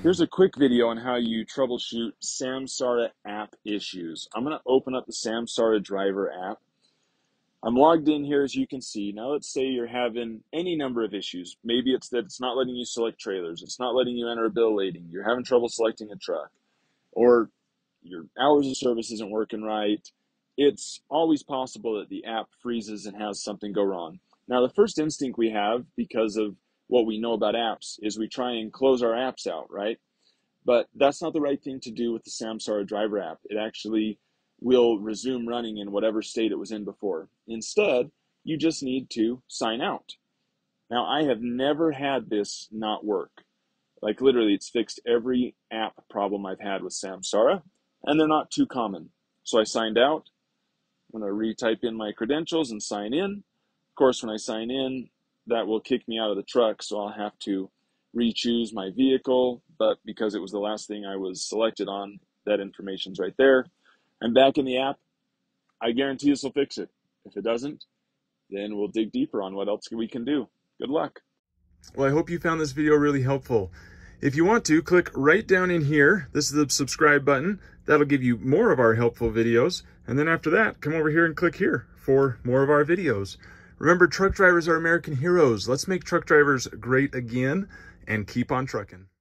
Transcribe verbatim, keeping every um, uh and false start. Here's a quick video on how you troubleshoot Samsara app issues. I'm going to open up the Samsara driver app. I'm logged in here, as you can see. Now let's say you're having any number of issues. Maybe it's that it's not letting you select trailers. It's not letting you enter a bill of lading. You're having trouble selecting a truck. Or your hours of service isn't working right. It's always possible that the app freezes and has something go wrong. Now the first instinct we have, because of what we know about apps, is we try and close our apps out, right? But that's not the right thing to do with the Samsara driver app. It actually will resume running in whatever state it was in before. Instead, you just need to sign out. Now, I have never had this not work. Like literally, it's fixed every app problem I've had with Samsara, and they're not too common. So I signed out. I'm gonna retype in my credentials and sign in. Of course, when I sign in, that will kick me out of the truck, so I'll have to re-choose my vehicle, but because it was the last thing I was selected on, that information's right there. I'm back in the app. I guarantee this will fix it. If it doesn't, then we'll dig deeper on what else we can do. Good luck. Well, I hope you found this video really helpful. If you want to, click right down in here. This is the subscribe button. That'll give you more of our helpful videos. And then after that, come over here and click here for more of our videos. Remember, truck drivers are American heroes. Let's make truck drivers great again and keep on trucking.